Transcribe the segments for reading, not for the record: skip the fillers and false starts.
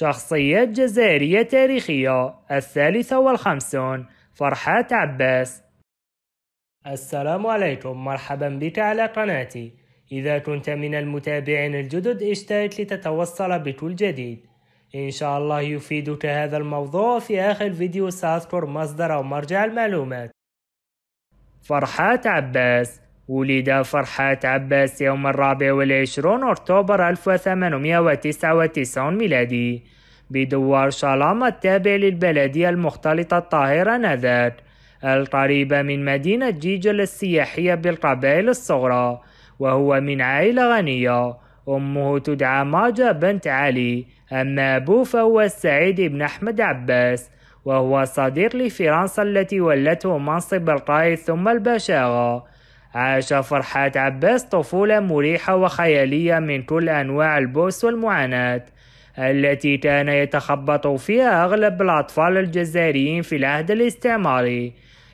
شخصيات جزائرية تاريخية، 53 فرحات عباس. السلام عليكم، مرحبا بك على قناتي. إذا كنت من المتابعين الجدد اشترك لتتوصل بكل جديد، إن شاء الله يفيدك هذا الموضوع. في آخر فيديو سأذكر مصدر أو مرجع المعلومات. فرحات عباس. ولد فرحات عباس يوم 24 أكتوبر 1899 ميلادي بدوار شلام التابع للبلدية المختلطة الطاهرة نذاك، القريبة من مدينة جيجل السياحية بالقبائل الصغرى، وهو من عائلة غنية. أمه تدعى ماجا بنت علي، أما أبوه فهو السعيد بن أحمد عباس، وهو صديق لفرنسا التي ولته منصب القائد ثم البشارة. عاش فرحات عباس طفولة مريحة وخيالية من كل أنواع البؤس والمعاناة التي كان يتخبط فيها أغلب الأطفال الجزائريين في العهد الاستعماري،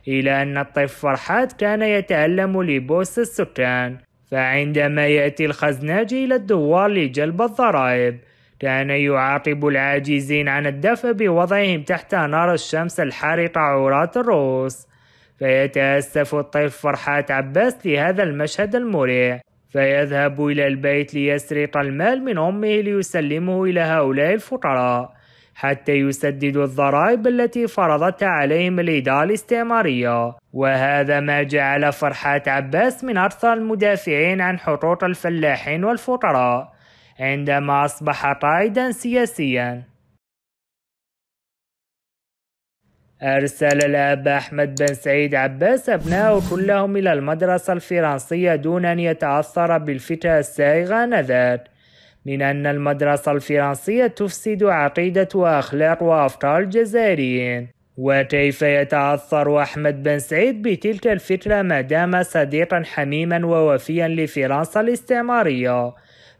إلى أن الطفل فرحات كان يتألم لبؤس السكان. فعندما يأتي الخزناج إلى الدوار لجلب الضرائب، كان يعاقب العاجزين عن الدفع بوضعهم تحت نار الشمس الحارقة عراة الرؤوس. فيتأسف الطفل فرحات عباس لهذا المشهد المريع، فيذهب إلى البيت ليسرق المال من أمه ليسلمه إلى هؤلاء الفقراء حتى يسددوا الضرائب التي فرضتها عليهم الإدارة الاستعمارية. وهذا ما جعل فرحات عباس من أكثر المدافعين عن حقوق الفلاحين والفقراء عندما أصبح قائدا سياسيا. أرسل الأب أحمد بن سعيد عباس أبنائه كلهم إلى المدرسة الفرنسية دون أن يتأثر بالفكرة السائغة آنذاك من أن المدرسة الفرنسية تفسد عقيدة وأخلاق وأفكار الجزائريين. وكيف يتأثر أحمد بن سعيد بتلك الفكرة ما دام صديقا حميما ووفيا لفرنسا الاستعمارية؟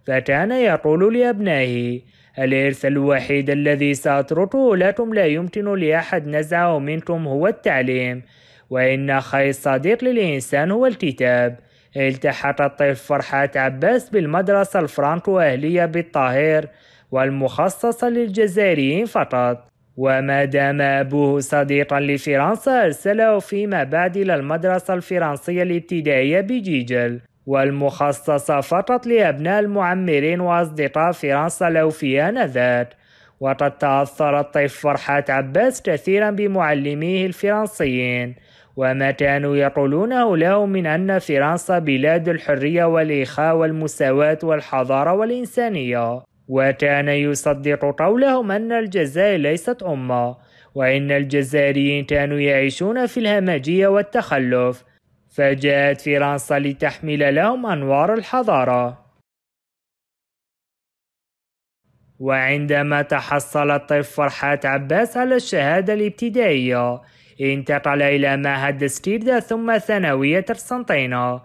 فكان يقول لأبنائه: الإرث الوحيد الذي سأتركه لكم لا يمكن لأحد نزعه منكم هو التعليم، وإن خير صديق للإنسان هو الكتاب. التحق الطفل فرحات عباس بالمدرسة الفرانكو أهلية بالطاهر والمخصصة للجزائريين فقط، وما دام أبوه صديقا لفرنسا أرسله فيما بعد إلى المدرسة الفرنسية الابتدائية بجيجل والمخصصة فقط لأبناء المعمرين وأصدقاء فرنسا الأوفياء آنذاك. وقد تأثر الطفل فرحات عباس كثيرا بمعلميه الفرنسيين وما كانوا يقولونه له من أن فرنسا بلاد الحرية والإخاء والمساواة والحضارة والإنسانية، وكان يصدق قولهم أن الجزائر ليست أمة، وإن الجزائريين كانوا يعيشون في الهمجية والتخلف، فجاءت فرنسا لتحمل لهم أنوار الحضارة. وعندما تحصل الطفل فرحات عباس على الشهادة الابتدائية، انتقل إلى معهد سكيردا ثم ثانوية قسنطينة،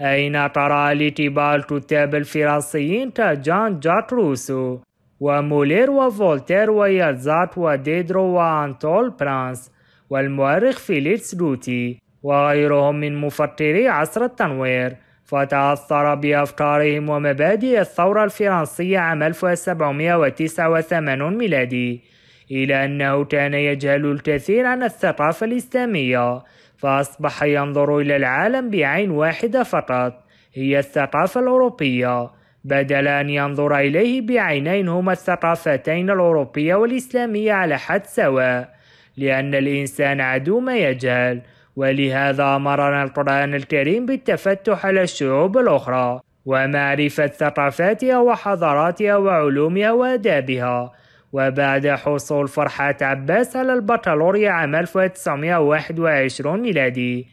أين قرأ لكبار الكتاب الفرنسيين كجان روسو ومولير وفولتير ويالزات وديدرو وأنتول برانس والمؤرخ فليتس دوتي وغيرهم من مفكري عصر التنوير، فتأثر بأفكارهم ومبادئ الثورة الفرنسية عام 1789 ميلادي، إلى أنه كان يجهل الكثير عن الثقافة الإسلامية، فأصبح ينظر إلى العالم بعين واحدة فقط هي الثقافة الأوروبية، بدل أن ينظر إليه بعينين هما الثقافتين الأوروبية والإسلامية على حد سواء، لأن الإنسان عدو ما يجهل. ولهذا أمرنا القرآن الكريم بالتفتح على الشعوب الأخرى ومعرفة ثقافاتها وحضاراتها وعلومها وآدابها. وبعد حصول فرحات عباس على البكالوريا عام 1921 ميلادي،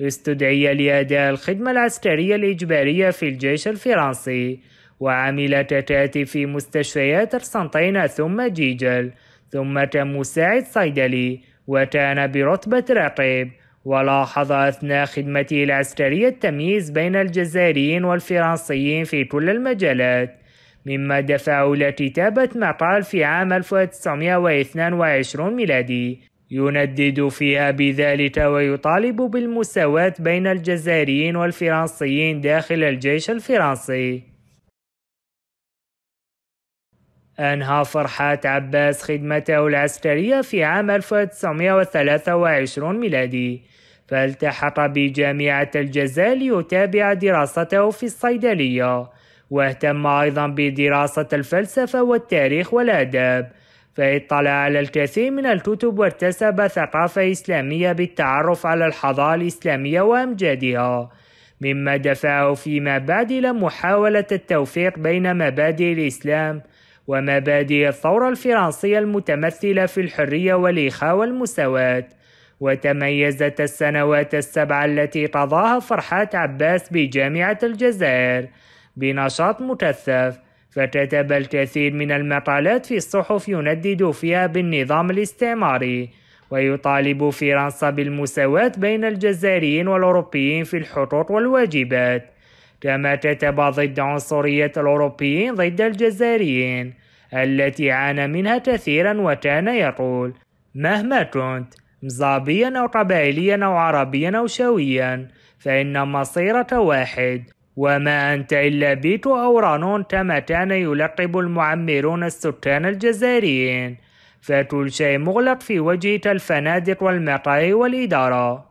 استدعي لأداء الخدمة العسكرية الإجبارية في الجيش الفرنسي، وعمل ككاتب في مستشفيات قسنطينة ثم جيجل ثم كمساعد صيدلي، وكان برتبة رقيب. ولاحظ أثناء خدمته العسكرية التمييز بين الجزائريين والفرنسيين في كل المجالات، مما دفعه إلى كتابة مقال في عام 1922 ميلادي يندد فيها بذلك ويطالب بالمساواة بين الجزائريين والفرنسيين داخل الجيش الفرنسي. أنهى فرحات عباس خدمته العسكرية في عام 1923 ميلادي، فالتحق بجامعة الجزائر ليتابع دراسته في الصيدلية، واهتم أيضا بدراسة الفلسفة والتاريخ والآداب، فاطلع على الكثير من الكتب واكتسب ثقافة إسلامية بالتعرف على الحضارة الإسلامية وأمجادها، مما دفعه فيما بعد إلى محاولة التوفيق بين مبادئ الإسلام ومبادئ الثورة الفرنسية المتمثلة في الحرية والإخاء والمساواة. وتميزت السنوات السبعة التي قضاها فرحات عباس بجامعة الجزائر بنشاط مكثف، فكتب الكثير من المقالات في الصحف يندد فيها بالنظام الاستعماري ويطالب فرنسا بالمساواة بين الجزائريين والأوروبيين في الحقوق والواجبات، كما كتب ضد عنصرية الأوروبيين ضد الجزائريين التي عانى منها كثيرا، وكان يقول: مهما كنت مزابيا أو قبائليا أو عربيا أو شويا فإن مصيرك واحد، وما أنت إلا بيت أورانون، كما كان يلقب المعمرون السكان الجزائريين، فكل شيء مغلق في وجهك، الفنادق والمقاهي والإدارة.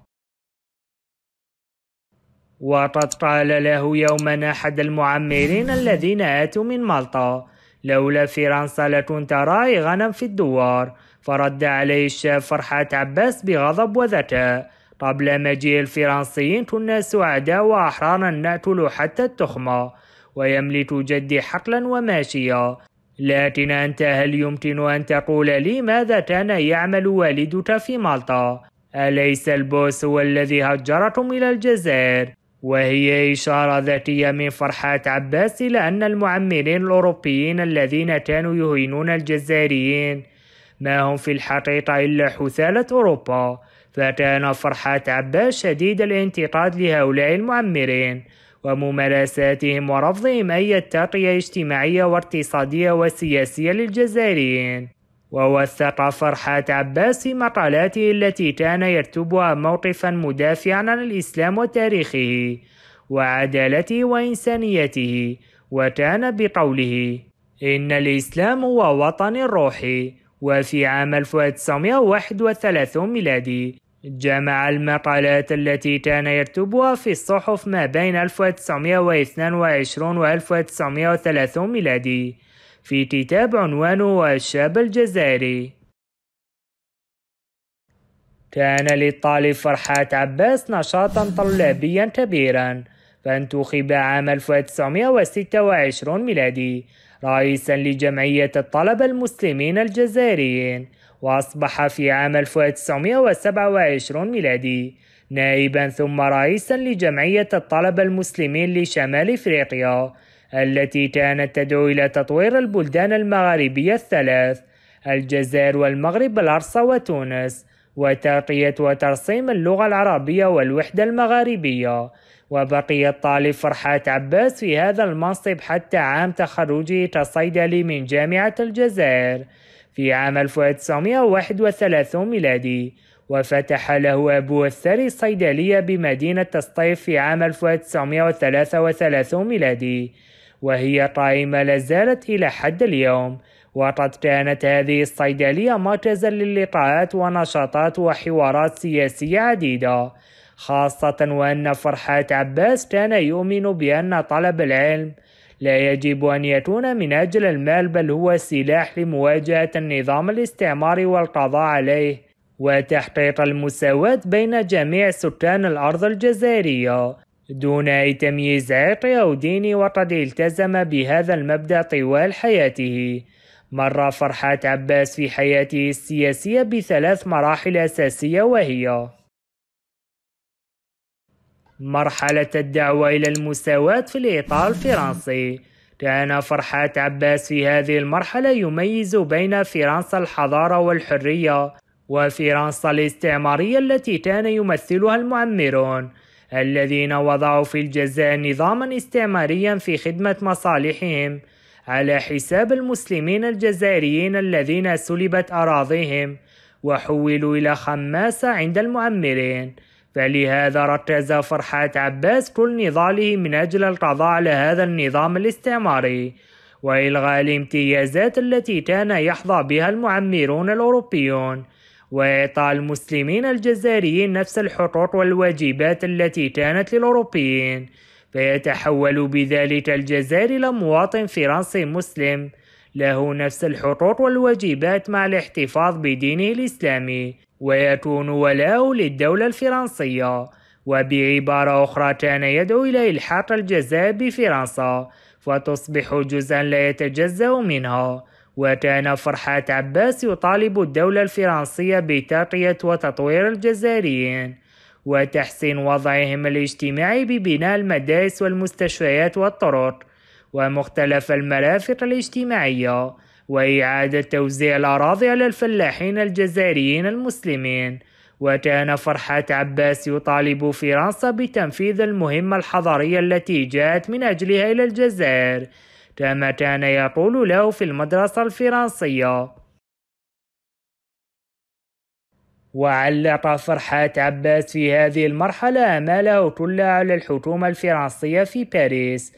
وقد قال له يوما أحد المعمرين الذين آتوا من مالطا: لولا فرنسا لكنت راعي غنم في الدوار. فرد عليه الشاب فرحات عباس بغضب وذكاء: قبل مجيء الفرنسيين كنا سعداء وأحرارا، نأكل حتى التخمة، ويملك جدي حقلا وماشية، لكن أنت هل يمكن أن تقول لي ماذا كان يعمل والدك في مالطا؟ أليس البوس هو الذي هجركم إلى الجزائر؟ وهي إشارة ذاتية من فرحات عباس إلى أن المعمرين الأوروبيين الذين كانوا يهينون الجزائريين ما هم في الحقيقة إلا حثالة أوروبا. فكان فرحات عباس شديد الانتقاد لهؤلاء المعمرين وممارساتهم ورفضهم أي ترقية اجتماعية واقتصادية وسياسية للجزائريين. ووثق فرحات عباس في مقالاته التي كان يكتبها موقفا مدافعا عن الإسلام وتاريخه وعدالته وإنسانيته، وكان بقوله: إن الإسلام هو وطني الروحي. وفي عام 1931 ميلادي جمع المقالات التي كان يكتبها في الصحف ما بين 1922 و 1930 ميلادي في كتاب عنوانه الشاب الجزائري. كان للطالب فرحات عباس نشاطا طلابيا كبيرا، فانتخب عام 1926 ميلادي رئيسا لجمعية الطلبة المسلمين الجزائريين، وأصبح في عام 1927 ميلادي نائبا ثم رئيسا لجمعية الطلبة المسلمين لشمال إفريقيا التي كانت تدعو إلى تطوير البلدان المغاربية الثلاث: الجزائر والمغرب العرصة وتونس، وترقية وترسيم اللغة العربية والوحدة المغاربية. وبقي الطالب فرحات عباس في هذا المنصب حتى عام تخرجه كصيدلي من جامعة الجزائر في عام 1931 ميلادي، وفتح له أبوه الثري صيدلية بمدينة سطيف في عام 1933 ميلادي، وهي قائمة لازالت إلى حد اليوم. وقد كانت هذه الصيدلية مركزا للقاءات ونشاطات وحوارات سياسية عديدة، خاصة وأن فرحات عباس كان يؤمن بأن طلب العلم لا يجب أن يكون من أجل المال، بل هو سلاح لمواجهة النظام الاستعماري والقضاء عليه وتحقيق المساواة بين جميع سكان الأرض الجزائرية دون أي تمييز عرقي أو ديني، وقد التزم بهذا المبدأ طوال حياته. مر فرحات عباس في حياته السياسية بثلاث مراحل أساسية، وهي: مرحلة الدعوة إلى المساواة في الإطار الفرنسي. كان فرحات عباس في هذه المرحلة يميز بين فرنسا الحضارة والحرية وفرنسا الاستعمارية التي كان يمثلها المعمرون الذين وضعوا في الجزائر نظاما استعماريا في خدمة مصالحهم على حساب المسلمين الجزائريين الذين سلبت أراضيهم وحولوا إلى خماسة عند المعمرين. فلهذا ركز فرحات عباس كل نضاله من أجل القضاء على هذا النظام الاستعماري وإلغاء الامتيازات التي كان يحظى بها المعمرون الأوروبيون، وإعطاء المسلمين الجزائريين نفس الحقوق والواجبات التي كانت للأوروبيين، فيتحول بذلك الجزائر إلى مواطن فرنسي مسلم له نفس الحقوق والواجبات مع الاحتفاظ بدينه الإسلامي، ويكون ولاؤه للدولة الفرنسية. وبعبارة أخرى كان يدعو إلى إلحاق الجزائر بفرنسا فتصبح جزءا لا يتجزأ منها. وكان فرحات عباس يطالب الدولة الفرنسية بترقية وتطوير الجزائريين وتحسين وضعهم الاجتماعي ببناء المدارس والمستشفيات والطرق ومختلف المرافق الاجتماعية، وإعادة توزيع الأراضي على الفلاحين الجزائريين المسلمين. وكان فرحات عباس يطالب فرنسا بتنفيذ المهمة الحضارية التي جاءت من أجلها إلى الجزائر، كما كان يقول له في المدرسة الفرنسية. وعلق فرحات عباس في هذه المرحلة آماله كلها على الحكومة الفرنسية في باريس،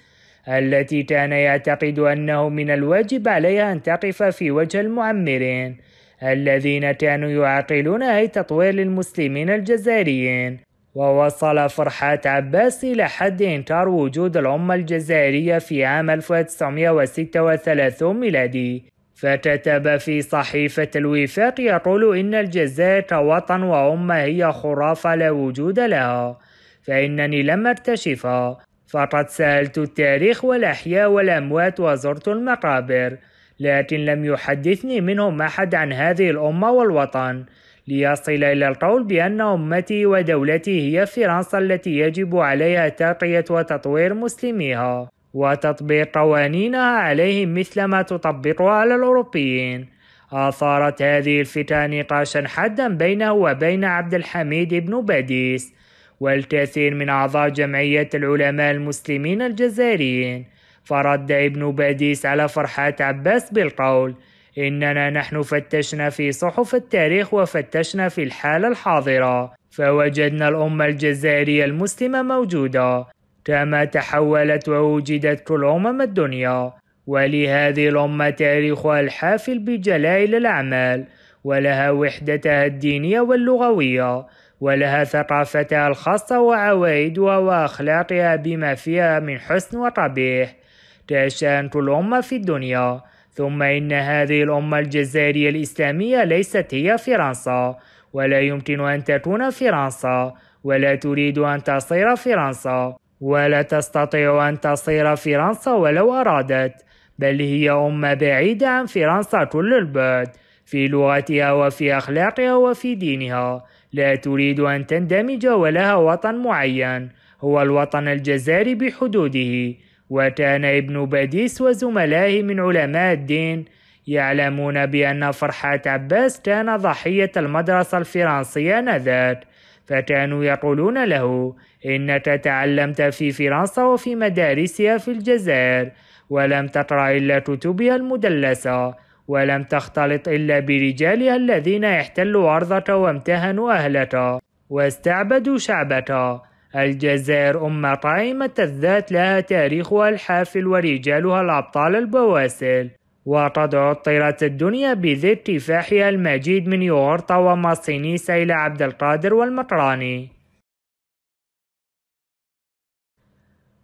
التي كان يعتقد أنه من الواجب عليها أن تقف في وجه المعمرين الذين كانوا يعرقلون أي تطوير للمسلمين الجزائريين. ووصل فرحات عباس إلى حد إنكار وجود الأمة الجزائرية في عام 1936 ميلادي، فكتب في صحيفة الوفاق يقول إن الجزائر كوطن وأمة هي خرافة لا وجود لها، فإنني لم أكتشفها، فقد سألت التاريخ والأحياء والأموات وزرت المقابر، لكن لم يحدثني منهم أحد عن هذه الأمة والوطن، ليصل إلى القول بأن أمتي ودولتي هي فرنسا التي يجب عليها ترقية وتطوير مسلميها وتطبيق قوانينها عليهم مثلما تطبقها على الأوروبيين. أثارت هذه الفتنة نقاشا حادا بينه وبين عبد الحميد بن باديس والكثير من أعضاء جمعية العلماء المسلمين الجزائريين، فرد ابن باديس على فرحات عباس بالقول إننا نحن فتشنا في صحف التاريخ وفتشنا في الحالة الحاضرة فوجدنا الأمة الجزائرية المسلمة موجودة كما تحولت ووجدت كل أمم الدنيا، ولهذه الأمة تاريخها الحافل بجلائل الأعمال، ولها وحدتها الدينية واللغوية، ولها ثقافتها الخاصة وعوائدها وأخلاقها بما فيها من حسن وقبيح، تشأن كل أمة في الدنيا. ثم إن هذه الأمة الجزائرية الإسلامية ليست هي فرنسا، ولا يمكن أن تكون فرنسا، ولا تريد أن تصير فرنسا، ولا تستطيع أن تصير فرنسا ولو أرادت، بل هي أمة بعيدة عن فرنسا كل البعد في لغتها وفي أخلاقها وفي دينها، لا تريد أن تندمج ولها وطن معين هو الوطن الجزائري بحدوده. وكان ابن باديس وزملائه من علماء الدين يعلمون بأن فرحات عباس كان ضحية المدرسة الفرنسية آنذاك، فكانوا يقولون له إنك تعلمت في فرنسا وفي مدارسها في الجزائر، ولم تقرأ إلا كتبها المدلسة، ولم تختلط إلا برجالها الذين احتلوا أرضك وامتهنوا أهلك واستعبدوا شعبك. الجزائر أمة قائمة الذات لها تاريخها الحافل ورجالها الأبطال البواسل، وقد عطرت الدنيا بذي كفاحها المجيد من يوغرطة وماسينيس إلى عبد القادر والمقراني.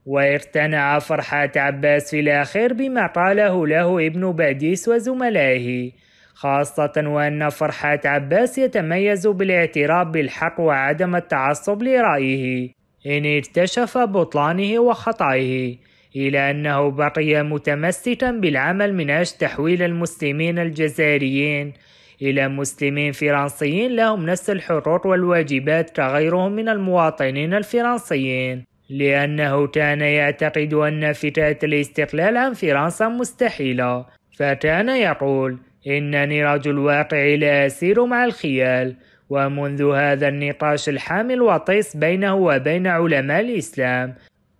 واقتنع فرحات عباس في الأخير بما قاله له ابن باديس وزملائه، خاصة وأن فرحات عباس يتميز بالاعتراف بالحق وعدم التعصب لرأيه إن اكتشف بطلانه وخطئه، إلى أنه بقي متمسكا بالعمل من أجل تحويل المسلمين الجزائريين إلى مسلمين فرنسيين لهم نفس الحقوق والواجبات كغيرهم من المواطنين الفرنسيين، لأنه كان يعتقد أن فكرة الاستقلال عن فرنسا مستحيلة، فكان يقول إنني رجل واقعي لا أسير مع الخيال. ومنذ هذا النقاش الحام الوطيس بينه وبين علماء الإسلام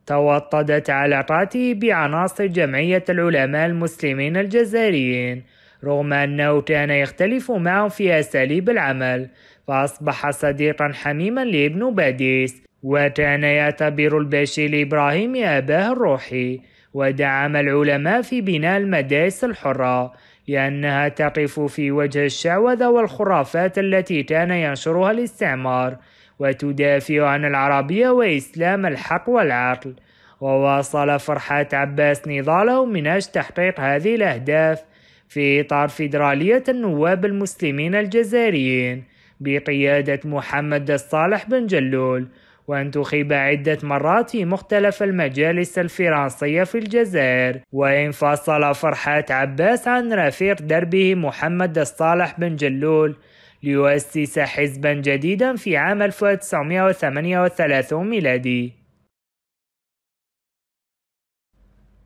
توطدت علاقاته بعناصر جمعية العلماء المسلمين الجزائريين، رغم أنه كان يختلف معهم في أساليب العمل، فأصبح صديقا حميما لابن باديس، وكان يعتبر البشير إبراهيم أباه الروحي. ودعم العلماء في بناء المدارس الحرة لأنها تقف في وجه الشعوذة والخرافات التي كان ينشرها الاستعمار وتدافع عن العربية وإسلام الحق والعقل. وواصل فرحات عباس نضاله من أجل تحقيق هذه الأهداف في إطار فيدرالية النواب المسلمين الجزائريين بقيادة محمد الصالح بن جلول، وانتخب عدة مرات في مختلف المجالس الفرنسية في الجزائر. وانفصل فرحات عباس عن رفيق دربه محمد الصالح بن جلول ليؤسس حزبا جديدا في عام 1938 ميلادي،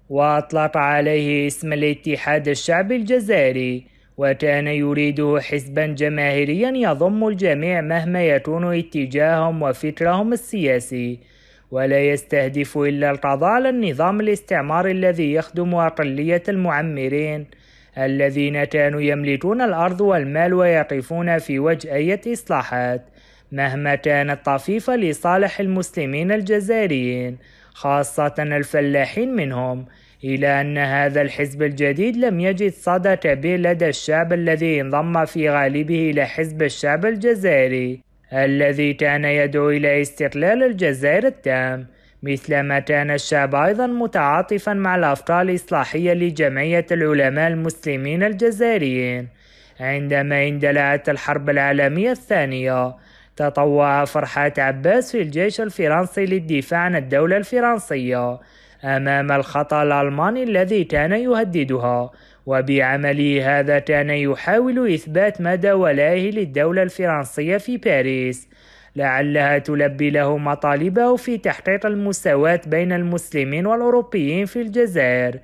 وأطلق عليه اسم الاتحاد الشعبي الجزائري، وكان يريده حزبا جماهيريا يضم الجميع مهما يكون اتجاههم وفكرهم السياسي، ولا يستهدف إلا القضاء على النظام الاستعماري الذي يخدم أقلية المعمرين الذين كانوا يملكون الأرض والمال ويقفون في وجه أي إصلاحات مهما كانت طفيفة لصالح المسلمين الجزائريين خاصة الفلاحين منهم، إلى أن هذا الحزب الجديد لم يجد صدى كبير لدى الشعب الذي انضم في غالبه إلى حزب الشعب الجزائري الذي كان يدعو إلى استقلال الجزائر التام، مثلما كان الشعب أيضا متعاطفا مع الأفكار الإصلاحية لجمعية العلماء المسلمين الجزائريين. عندما اندلعت الحرب العالمية الثانية تطوع فرحات عباس في الجيش الفرنسي للدفاع عن الدولة الفرنسية أمام الخطر الألماني الذي كان يهددها، وبعمله هذا كان يحاول إثبات مدى ولائه للدولة الفرنسية في باريس لعلها تلبي له مطالبه في تحقيق المساواة بين المسلمين والأوروبيين في الجزائر،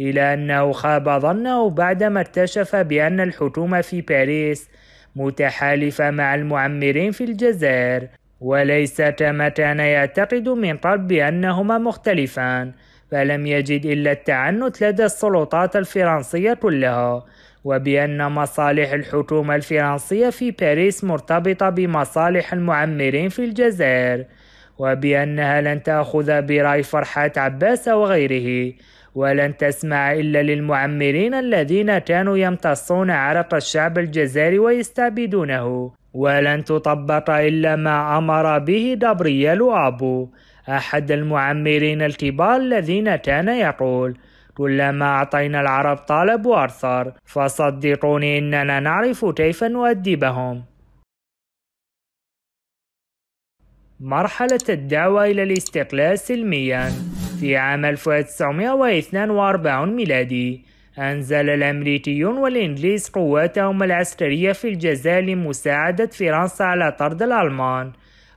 إلى أنه خاب ظنه بعدما اكتشف بأن الحكومة في باريس متحالفة مع المعمرين في الجزائر وليس كما كان يعتقد من قبل بأنهما مختلفان، فلم يجد إلا التعنت لدى السلطات الفرنسية كلها، وبأن مصالح الحكومة الفرنسية في باريس مرتبطة بمصالح المعمرين في الجزائر، وبأنها لن تأخذ برأي فرحات عباس وغيره ولن تسمع إلا للمعمرين الذين كانوا يمتصون عرق الشعب الجزائري ويستعبدونه، ولن تطبق إلا ما أمر به دبريال أبو أحد المعمرين الكبار الذين كان يقول: كلما أعطينا العرب طالب وأرثر، فصدقوني إننا نعرف كيف نؤدبهم. مرحلة الدعوة إلى الاستقلال سلمياً. في عام 1942 ميلادي أنزل الأمريكيون والإنجليز قواتهم العسكرية في الجزائر لمساعدة فرنسا على طرد الألمان.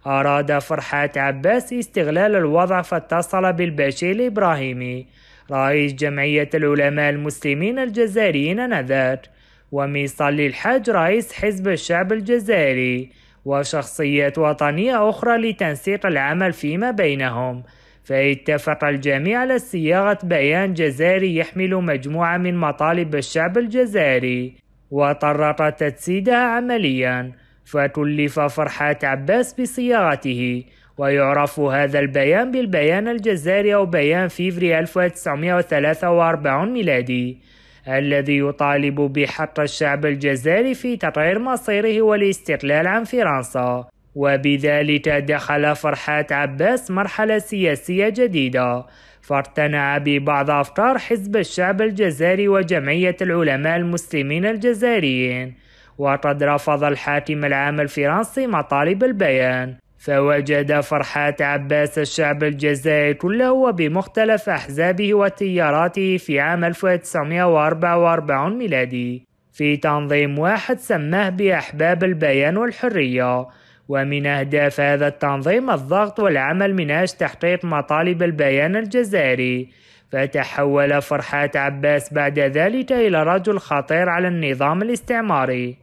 أراد فرحات عباس استغلال الوضع فاتصل بالبشير إبراهيم رئيس جمعية العلماء المسلمين الجزائريين آنذاك ومصالي الحاج رئيس حزب الشعب الجزائري وشخصيات وطنية أخرى لتنسيق العمل فيما بينهم، فاتفق الجميع على صياغة بيان جزائري يحمل مجموعة من مطالب الشعب الجزائري وطرق تجسيدها عمليا، فكلف فرحات عباس بصياغته، ويعرف هذا البيان بالبيان الجزائري أو بيان فيفري 1943 ميلادي الذي يطالب بحق الشعب الجزائري في تغيير مصيره والاستقلال عن فرنسا. وبذلك دخل فرحات عباس مرحلة سياسية جديدة، فاقتنع ببعض أفكار حزب الشعب الجزائري وجمعية العلماء المسلمين الجزائريين، وقد رفض الحاكم العام الفرنسي مطالب البيان، فوجد فرحات عباس الشعب الجزائري كله وبمختلف أحزابه وتياراته في عام 1944 ميلادي في تنظيم واحد سماه بأحباب البيان والحرية. ومن أهداف هذا التنظيم الضغط والعمل من أجل تحقيق مطالب البيان الجزائري، فتحول فرحات عباس بعد ذلك إلى رجل خطير على النظام الاستعماري،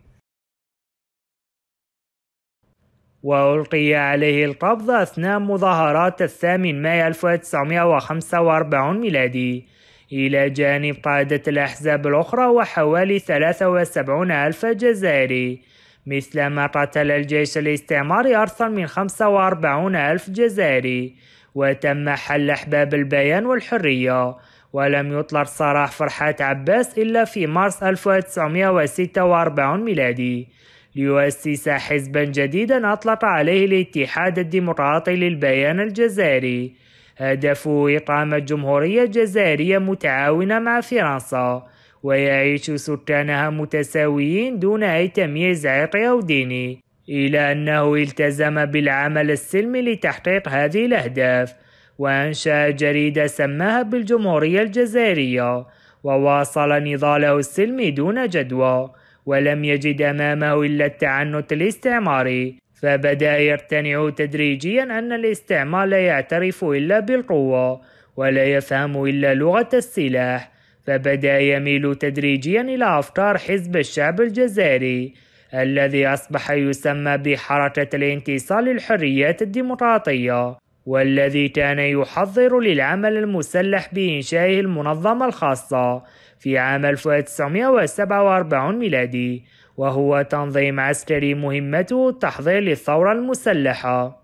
وألقي عليه القبض أثناء مظاهرات 8 مايو 1945 ميلادي إلى جانب قادة الأحزاب الأخرى وحوالي 73,000 جزائري، مثلما قتل الجيش الاستعماري أكثر من 45,000 جزائري، وتم حل أحباب البيان والحرية ولم يطلق سراح فرحات عباس إلا في مارس 1946 ميلادي ليؤسس حزبا جديدا أطلق عليه الاتحاد الديمقراطي للبيان الجزائري، هدفه إقامة جمهورية جزائرية متعاونة مع فرنسا ويعيش سكانها متساويين دون أي تمييز عرقي أو ديني، إلى أنه التزم بالعمل السلمي لتحقيق هذه الأهداف وأنشأ جريدة سماها بالجمهورية الجزائرية وواصل نضاله السلمي دون جدوى، ولم يجد أمامه إلا التعنت الاستعماري، فبدأ يقتنع تدريجيا أن الاستعمار لا يعترف إلا بالقوة ولا يفهم إلا لغة السلاح، فبدأ يميل تدريجيا إلى أفكار حزب الشعب الجزائري الذي أصبح يسمى بحركة الانتصار للحريات الديمقراطية، والذي كان يحضر للعمل المسلح بإنشائه المنظمة الخاصة في عام 1947 ميلادي، وهو تنظيم عسكري مهمته التحضير للثورة المسلحة.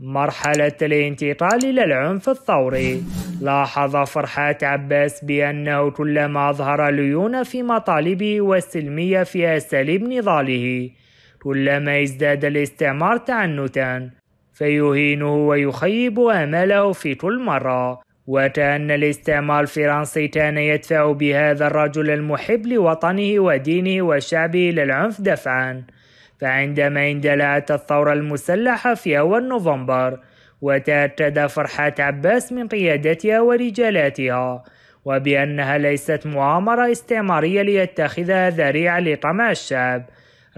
مرحلة الانتقال إلى العنف الثوري. لاحظ فرحات عباس بأنه كلما أظهر ليونة في مطالبه والسلمية في أساليب نضاله كلما ازداد الاستعمار تعنتا، فيهينه ويخيب آماله في كل مرة، وكأن الاستعمار الفرنسي كان يدفع بهذا الرجل المحب لوطنه ودينه وشعبه إلى العنف دفعا. فعندما اندلعت الثورة المسلحة في أول نوفمبر وتأكد فرحات عباس من قيادتها ورجالاتها وبأنها ليست مؤامرة استعمارية ليتخذها ذريعة لطمع الشعب،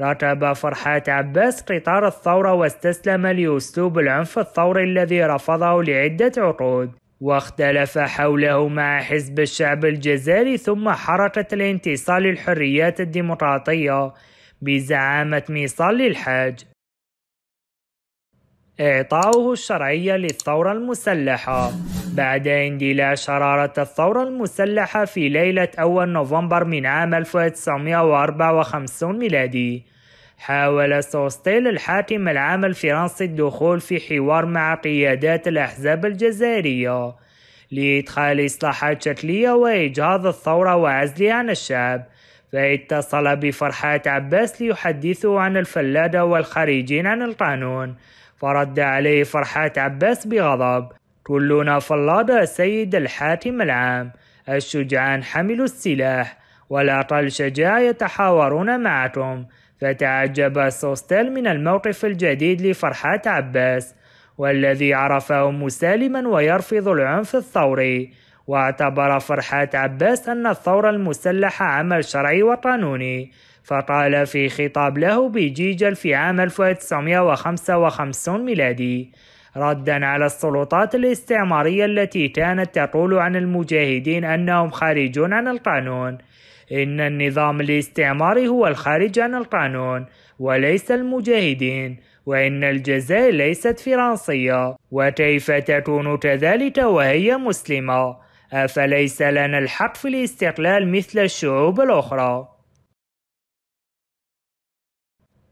ركب فرحات عباس قطار الثورة واستسلم لأسلوب العنف الثوري الذي رفضه لعدة عقود، واختلف حوله مع حزب الشعب الجزائري ثم حركة الانتصار للحريات الديمقراطية بزعامة مصالي الحاج. إعطاؤه الشرعية للثورة المسلحة. بعد اندلاع شرارة الثورة المسلحة في ليلة 1 نوفمبر من عام 1954 ميلادي، حاول سوستيل الحاكم العام الفرنسي الدخول في حوار مع قيادات الأحزاب الجزائرية لإدخال إصلاحات شكلية وإجهاض الثورة وعزلها عن الشعب، فاتصل بفرحات عباس ليحدثه عن الفلادة والخارجين عن القانون، فرد عليه فرحات عباس بغضب: كلنا فلادة سيد الحاكم العام، الشجعان حملوا السلاح والأقل شجاع يتحاورون معكم. فتعجب سوستيل من الموقف الجديد لفرحات عباس والذي عرفه مسالما ويرفض العنف الثوري، واعتبر فرحات عباس أن الثورة المسلحة عمل شرعي وقانوني، فقال في خطاب له بجيجل في عام 1955 ميلادي ردا على السلطات الاستعمارية التي كانت تقول عن المجاهدين أنهم خارجون عن القانون: إن النظام الاستعماري هو الخارج عن القانون وليس المجاهدين، وإن الجزائر ليست فرنسية، وكيف تكون كذلك وهي مسلمة؟ أفليس لنا الحق في الاستقلال مثل الشعوب الأخرى؟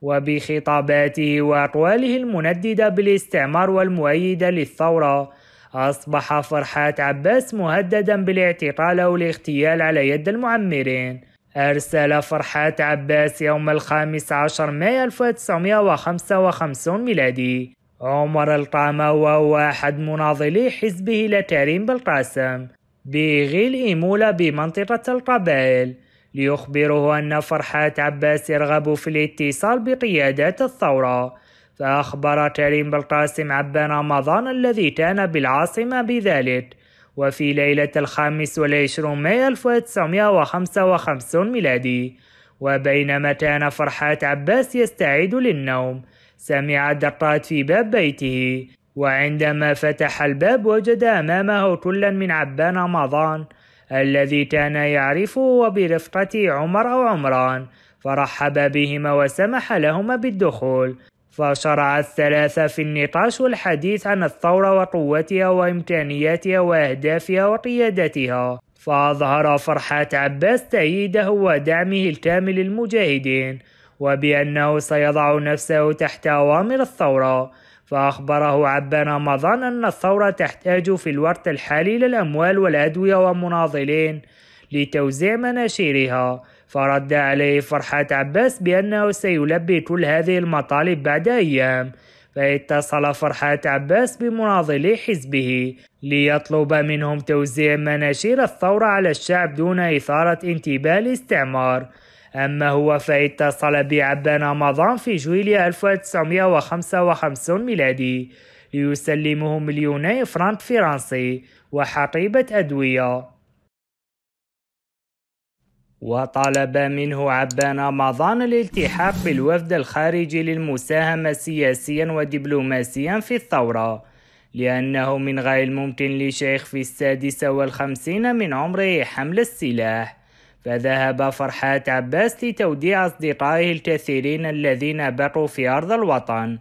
وبخطاباته وأقواله المنددة بالاستعمار والمؤيدة للثورة، أصبح فرحات عباس مهددا بالاعتقال أو الاغتيال على يد المعمرين. أرسل فرحات عباس يوم 15 مايو 1955 ميلادي عمر القامة وهو أحد مناضلي حزبه لكريم بلقاسم بغيل إيمولة بمنطقة القبائل ليخبره أن فرحات عباس يرغب في الاتصال بقيادات الثورة، فأخبر كريم بلقاسم عبان رمضان الذي كان بالعاصمة بذلك، وفي ليلة 25 مايو 1955 ميلادي وبينما كان فرحات عباس يستعد للنوم سمع دقات في باب بيته، وعندما فتح الباب وجد أمامه كلا من عبان رمضان الذي كان يعرفه وبرفقته عمر أو عمران، فرحب بهما وسمح لهما بالدخول، فشرع الثلاثة في النقاش والحديث عن الثورة وقوتها وإمكانياتها وأهدافها وقيادتها، فأظهر فرحات عباس تأييده ودعمه الكامل للمجاهدين وبأنه سيضع نفسه تحت أوامر الثورة، فأخبره عبان رمضان أن الثورة تحتاج في الوقت الحالي للأموال والأدوية ومناضلين لتوزيع مناشيرها. فرد عليه فرحات عباس بأنه سيلبي كل هذه المطالب بعد أيام. فاتصل فرحات عباس بمناضلي حزبه ليطلب منهم توزيع مناشير الثورة على الشعب دون إثارة انتباه الاستعمار. أما هو فاتصل بعبان رمضان في جويلية 1955 ميلادي ليسلمه 2,000,000 فرنك فرنسي وحقيبة أدوية. وطلب منه عبان رمضان الالتحاق بالوفد الخارجي للمساهمة سياسيا ودبلوماسيا في الثورة، لأنه من غير الممكن لشيخ في 56 من عمره حمل السلاح. فذهب فرحات عباس لتوديع أصدقائه الكثيرين الذين بقوا في أرض الوطن،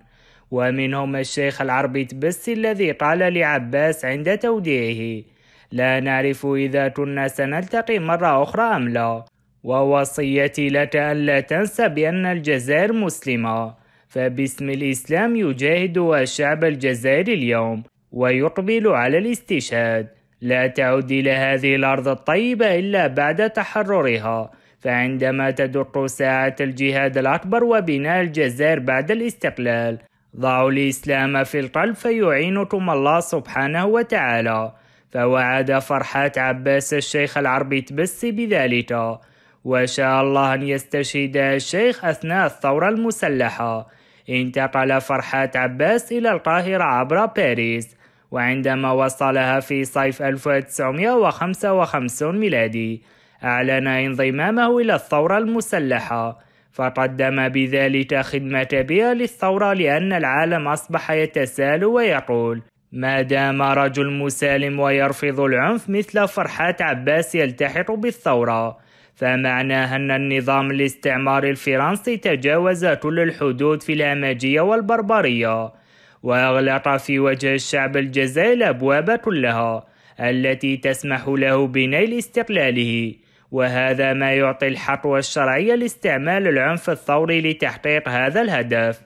ومنهم الشيخ العربي تبسي الذي قال لعباس عند توديعه: لا نعرف إذا كنا سنلتقي مرة أخرى أم لا، ووصيتي لك أن لا تنسى بأن الجزائر مسلمة، فباسم الإسلام يجاهد الشعب الجزائري اليوم ويقبل على الاستشهاد. لا تعود إلى هذه الأرض الطيبة إلا بعد تحررها، فعندما تدق ساعة الجهاد الأكبر وبناء الجزائر بعد الاستقلال، ضعوا الإسلام في القلب فيعينكم الله سبحانه وتعالى. فوعد فرحات عباس الشيخ العربي تبسي بذلك، وشاء الله أن يستشهد الشيخ أثناء الثورة المسلحة. انتقل فرحات عباس إلى القاهرة عبر باريس، وعندما وصلها في صيف 1955 ميلادي أعلن انضمامه إلى الثورة المسلحة، فقدم بذلك خدمة كبيرة للثورة، لأن العالم أصبح يتساءل ويقول: ما دام رجل مسالم ويرفض العنف مثل فرحات عباس يلتحق بالثورة، فمعناه أن النظام الاستعماري الفرنسي تجاوز كل الحدود في الهمجية والبربرية، وأغلق في وجه الشعب الجزائري الأبواب كلها التي تسمح له بنيل استقلاله. وهذا ما يعطي الحق والشرعية لاستعمال العنف الثوري لتحقيق هذا الهدف.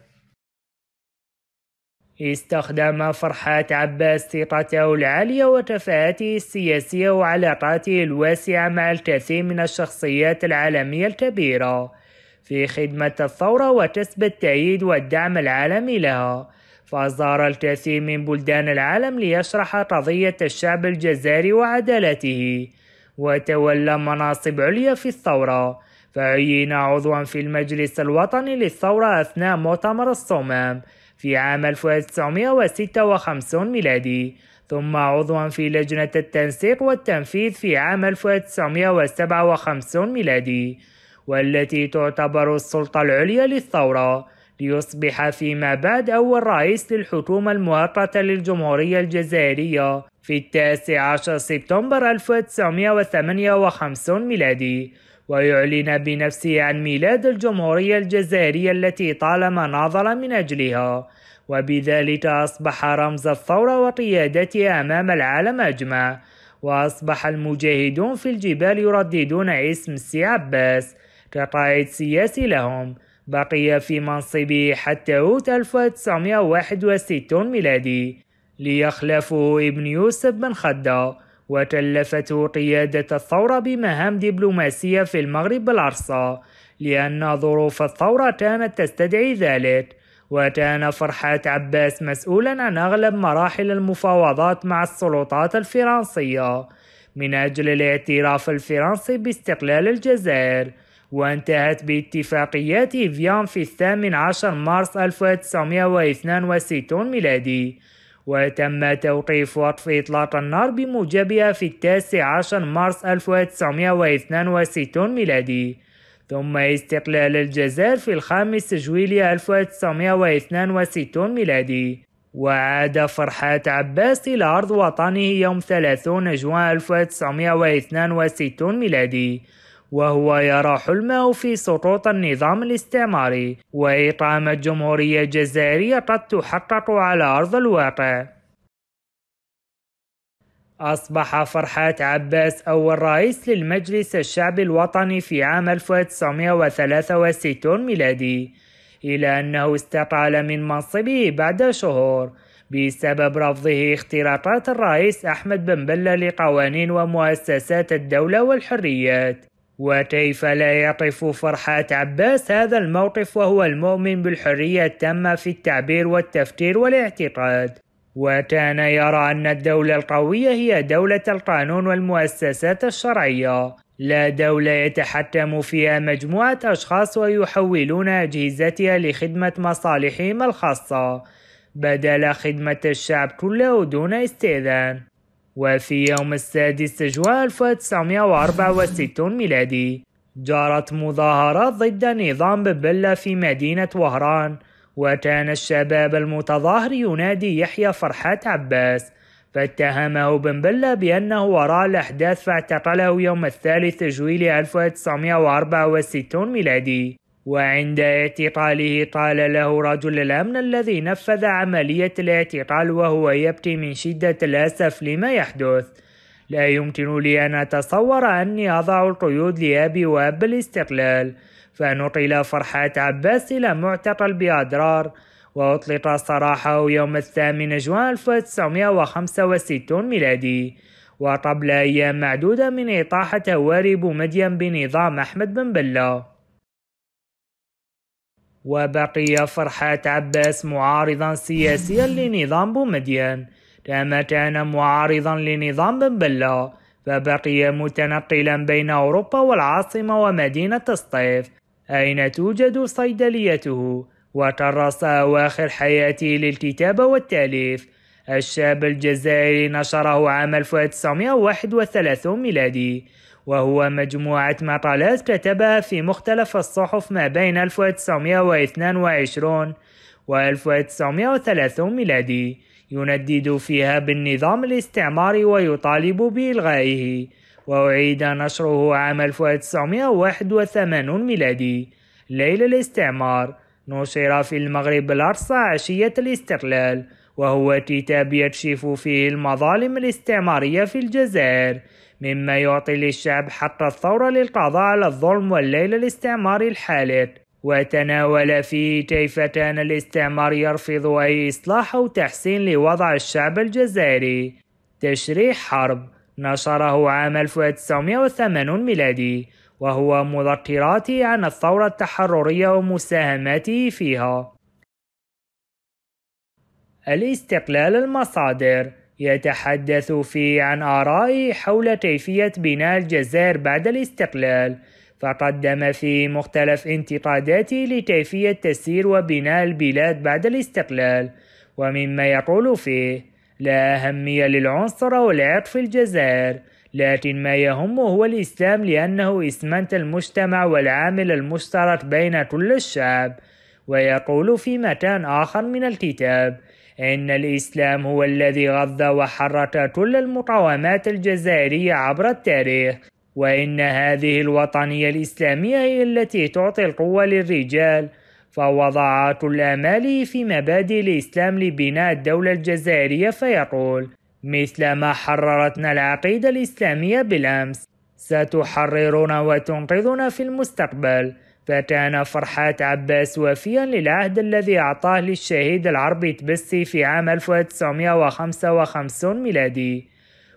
استخدم فرحات عباس ثقته العالية وكفاءته السياسية وعلاقاته الواسعة مع الكثير من الشخصيات العالمية الكبيرة في خدمة الثورة وكسب التأييد والدعم العالمي لها، فزار الكثير من بلدان العالم ليشرح قضية الشعب الجزائري وعدالته، وتولى مناصب عليا في الثورة، فعين عضوا في المجلس الوطني للثورة أثناء مؤتمر الصمام في عام 1956 ميلادي، ثم عضوا في لجنة التنسيق والتنفيذ في عام 1957 ميلادي، والتي تعتبر السلطة العليا للثورة، ليصبح فيما بعد أول رئيس للحكومة المؤقتة للجمهورية الجزائرية في 19 سبتمبر 1958 ميلادي، ويعلن بنفسه عن ميلاد الجمهورية الجزائرية التي طالما ناضل من أجلها، وبذلك أصبح رمز الثورة وقيادتها أمام العالم أجمع. وأصبح المجاهدون في الجبال يرددون اسم السي عباس كقائد سياسي لهم. بقي في منصبه حتى أوت 1961 ميلادي ليخلفه ابن يوسف بن خدة، وكلفته قيادة الثورة بمهام دبلوماسية في المغرب العرصة، لأن ظروف الثورة كانت تستدعي ذلك. وكان فرحات عباس مسؤولا عن أغلب مراحل المفاوضات مع السلطات الفرنسية من أجل الاعتراف الفرنسي باستقلال الجزائر، وانتهت باتفاقيات إيفيان في 18 مارس 1962 ميلادي، وتم توقيف وقف إطلاق النار بموجبها في 19 مارس 1962 ميلادي، ثم استقلال الجزائر في 5 جويلية 1962 ميلادي. وعاد فرحات عباس إلى أرض وطنه يوم 30 جوان 1962 ميلادي، وهو يرى حلمه في سقوط النظام الاستعماري وإقامة جمهورية جزائرية قد تحقق على أرض الواقع. أصبح فرحات عباس أول رئيس للمجلس الشعبي الوطني في عام 1963 ميلادي، إلى أنه استقال من منصبه بعد شهور بسبب رفضه اختراقات الرئيس أحمد بن بلة لقوانين ومؤسسات الدولة والحريات. وكيف لا يقف فرحات عباس هذا الموقف وهو المؤمن بالحرية التامة في التعبير والتفكير والاعتقاد، وكان يرى أن الدولة القوية هي دولة القانون والمؤسسات الشرعية، لا دولة يتحكم فيها مجموعة أشخاص ويحولون أجهزتها لخدمة مصالحهم الخاصة بدل خدمة الشعب كله دون استئذان. وفي يوم 6 جوان 1964 ميلادي جرت مظاهرات ضد نظام بن بلة في مدينة وهران، وكان الشباب المتظاهر ينادي يحيى فرحات عباس، فاتهمه بن بلة بأنه وراء الأحداث فاعتقله يوم 3 جويلية 1964 ميلادي. وعند اعتقاله قال له رجل الأمن الذي نفذ عملية الاعتقال وهو يبكي من شدة الأسف لما يحدث: لا يمكن لي أن أتصور أني أضع القيود لأبي وأب الاستقلال. فنقل فرحات عباس إلى معتقل بأضرار، وأطلق سراحه يوم 8 جوان 1965 ميلادي، وقبل أيام معدودة من إطاحة هواري بومدين بنظام أحمد بن بلة. وبقي فرحات عباس معارضا سياسيا لنظام بومدين كما كان معارضا لنظام بن بلة، فبقي متنقلا بين أوروبا والعاصمة ومدينة سطيف أين توجد صيدليته، وكرس أواخر حياته للكتابة والتأليف. الشاب الجزائري نشره عام 1931 ميلادي، وهو مجموعة مقالات كتبها في مختلف الصحف ما بين 1922 و 1930 ميلادي، يندد فيها بالنظام الاستعماري ويطالب بإلغائه، وأعيد نشره عام 1981 ميلادي. ليلة الاستعمار نشر في المغرب الأقصى عشية الاستقلال، وهو كتاب يكشف فيه المظالم الاستعمارية في الجزائر، مما يعطي للشعب حق الثورة للقضاء على الظلم والليل الاستعماري الحالق. وتناول فيه كيف كان الاستعمار يرفض أي إصلاح أو تحسين لوضع الشعب الجزائري. تشريح حرب نشره عام 1980 ميلادي، وهو مذكراته عن الثورة التحررية ومساهماته فيها. الاستقلال المصادر يتحدث فيه عن آرائه حول كيفية بناء الجزائر بعد الاستقلال، فقدم فيه مختلف انتقاداته لكيفية تسيير وبناء البلاد بعد الاستقلال، ومما يقول فيه: لا أهمية للعنصر والعرق في الجزائر، لكن ما يهم هو الإسلام لأنه إسمنت المجتمع والعامل المشترك بين كل الشعب. ويقول في مكان آخر من الكتاب: إن الإسلام هو الذي غذى وحرك كل المقاومات الجزائرية عبر التاريخ، وإن هذه الوطنية الإسلامية هي التي تعطي القوة للرجال، فوضع كل آماله في مبادئ الإسلام لبناء الدولة الجزائرية. فيقول: مثلما حررتنا العقيدة الإسلامية بالأمس ستحررنا وتنقذنا في المستقبل. فكان فرحات عباس وفيا للعهد الذي أعطاه للشهيد العربي تبسي في عام 1955 ميلادي.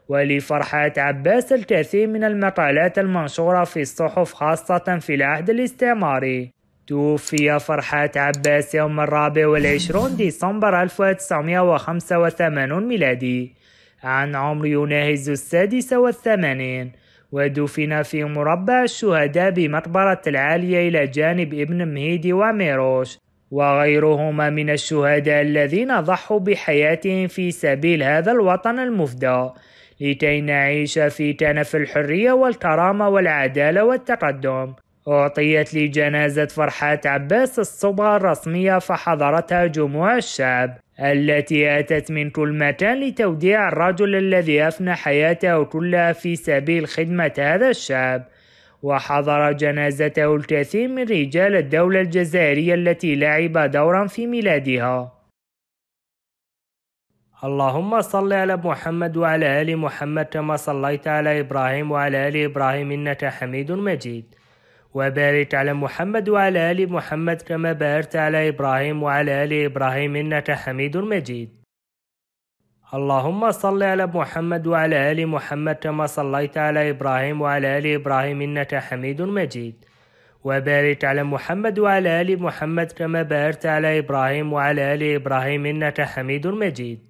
ولفرحات عباس الكثير من المقالات المنشورة في الصحف خاصة في العهد الاستعماري. توفي فرحات عباس يوم 24 ديسمبر 1985 ميلادي عن عمر يناهز 86، ودفن في مربع الشهداء بمقبرة العالية إلى جانب ابن مهدي وميروش وغيرهما من الشهداء الذين ضحوا بحياتهم في سبيل هذا الوطن المفدى لكي نعيش في كنف الحرية والكرامة والعدالة والتقدم. أعطيت لجنازة فرحات عباس الصبغة الرسمية، فحضرتها جموع الشعب التي أتت من كل مكان لتوديع الرجل الذي أفنى حياته كلها في سبيل خدمة هذا الشعب. وحضر جنازته الكثير من رجال الدولة الجزائرية التي لعب دورا في ميلادها. اللهم صل على محمد وعلى آل محمد كما صليت على إبراهيم وعلى آل إبراهيم إنك حميد مجيد. وبارك على محمد وعلى آل محمد كما باركت على إبراهيم وعلى آل إبراهيم إنك حميد مجيد. اللهم صل على محمد وعلى آل محمد كما صليت على إبراهيم وعلى آل إبراهيم إنك حميد مجيد. وبارك على محمد وعلى آل محمد كما باركت على إبراهيم وعلى آل إبراهيم إنك حميد مجيد.